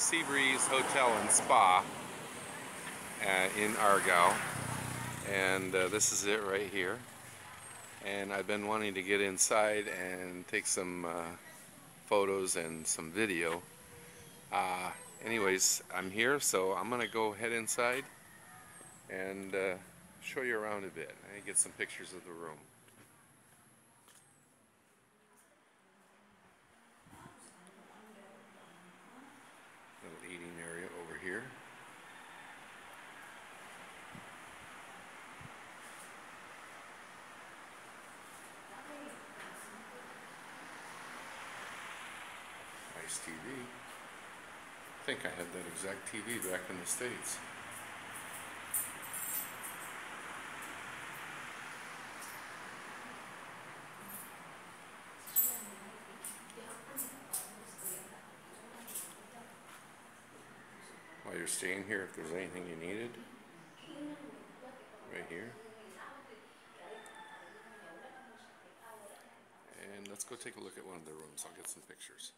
Sea Breeze Hotel and Spa in Argao, and this is it right here. And I've been wanting to get inside and take some photos and some video. Anyways, I'm here, so I'm gonna go head inside and show you around a bit and get some pictures of the room. Little eating area over here. Nice TV. I think I had that exact TV back in the States. While you're staying here, if there's anything you needed, right here. And let's go take a look at one of the rooms. I'll get some pictures.